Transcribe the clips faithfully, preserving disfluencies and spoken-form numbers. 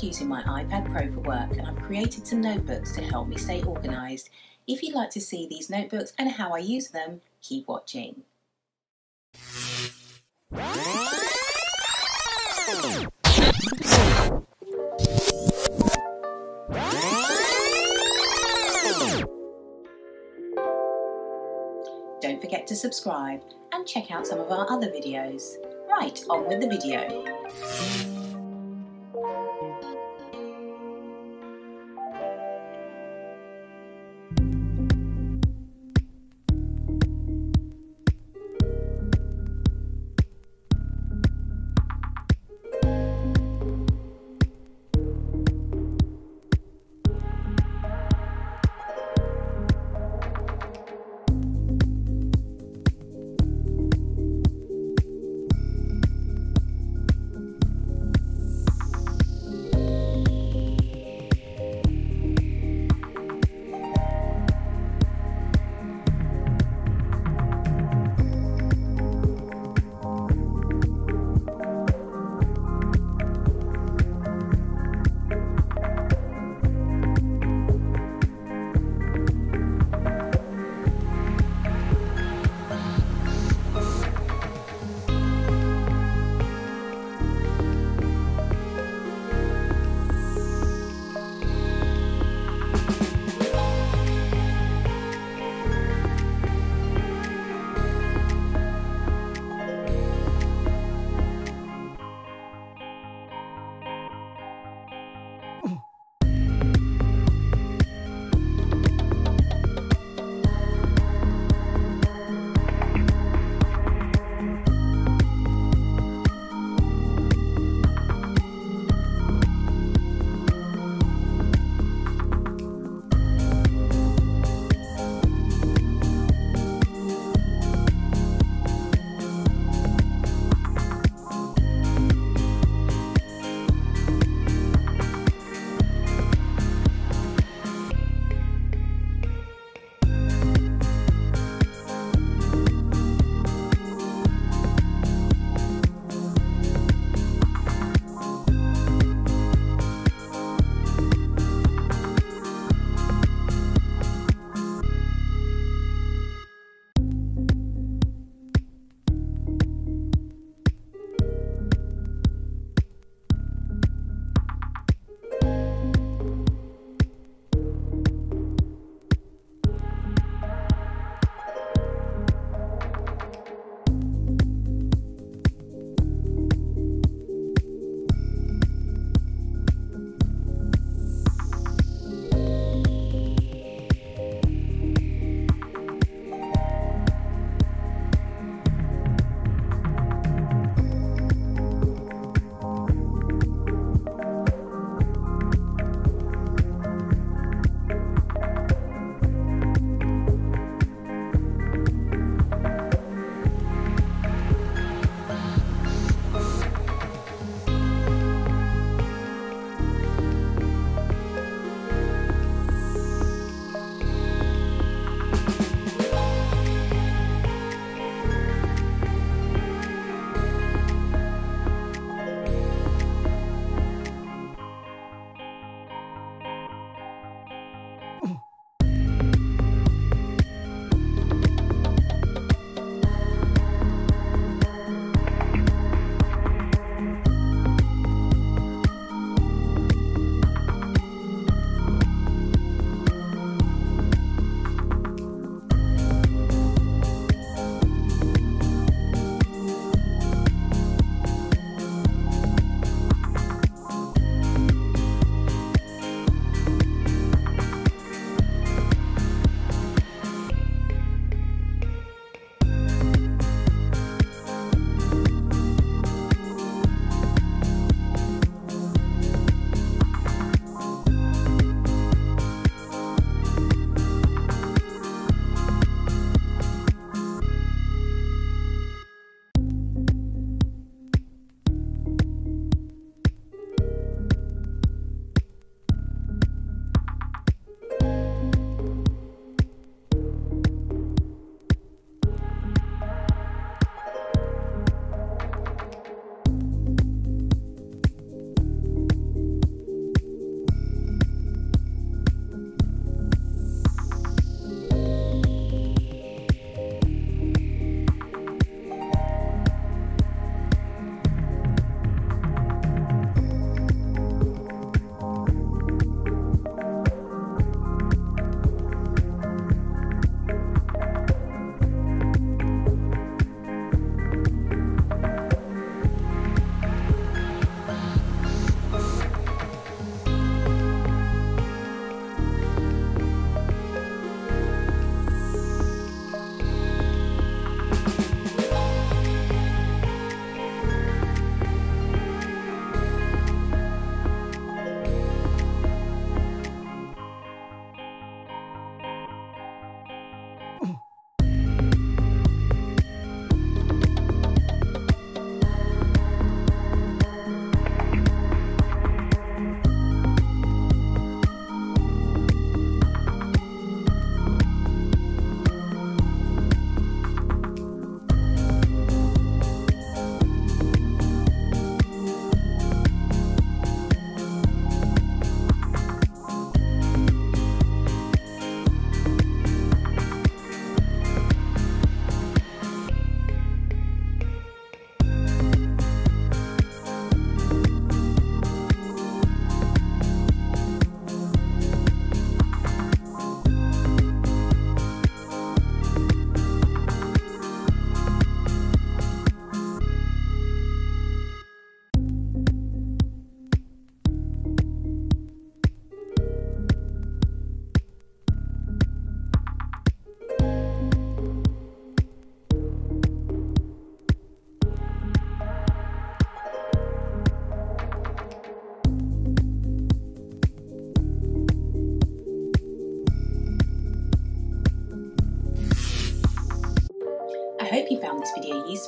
started using my iPad Pro for work, and I've created some notebooks to help me stay organised. If you'd like to see these notebooks and how I use them, keep watching. Don't forget to subscribe and check out some of our other videos. Right, on with the video.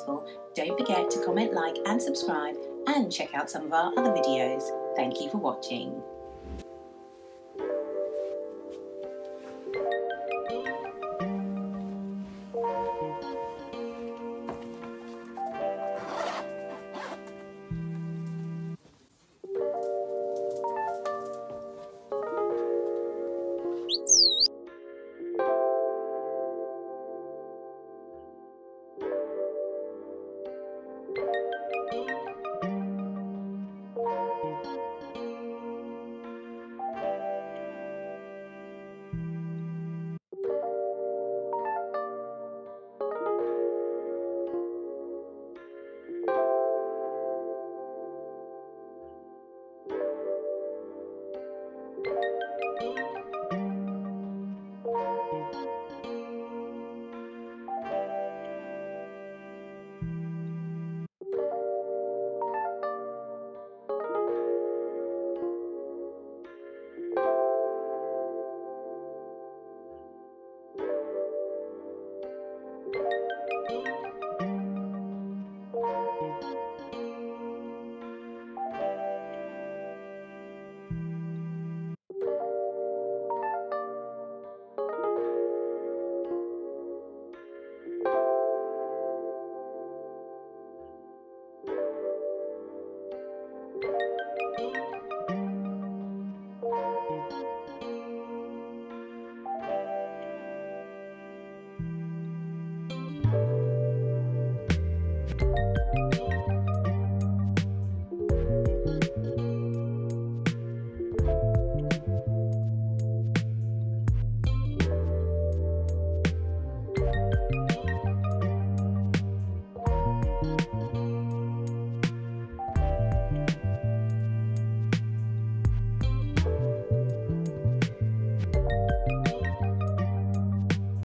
useful, don't forget to comment, like and subscribe, and check out some of our other videos. Thank you for watching.